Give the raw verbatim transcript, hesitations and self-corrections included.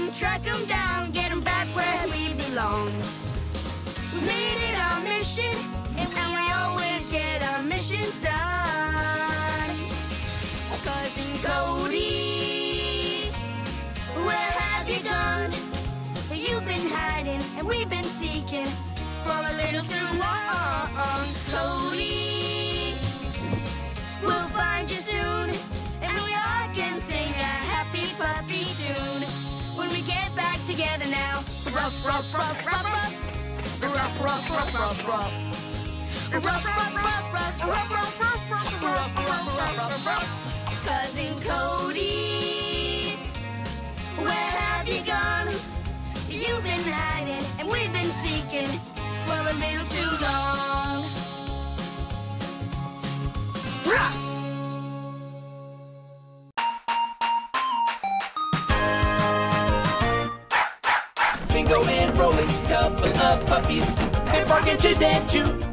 and track them down, get them back where he belongs. We made it our mission, and we always get our missions done. Cousin Cody, where have you gone? You've been hiding, and we've been seeking for a little too long. Cody, we'll find you soon, and we all can sing a happy puppy tune. When we get back together now, ruff, ruff, ruff, ruff, ruff. Ruff, ruff, ruff, ruff, ruff. Ruff, ruff, ruff, ruff, ruff, ruff, ruff, ruff, ruff, ruff, ruff, ruff. Cousin Cody, where have you gone? You've been hiding and we've been seeking for a little too long. Ruff! Bingo and Rolly, couple of puppies. They're barking, chase and chew.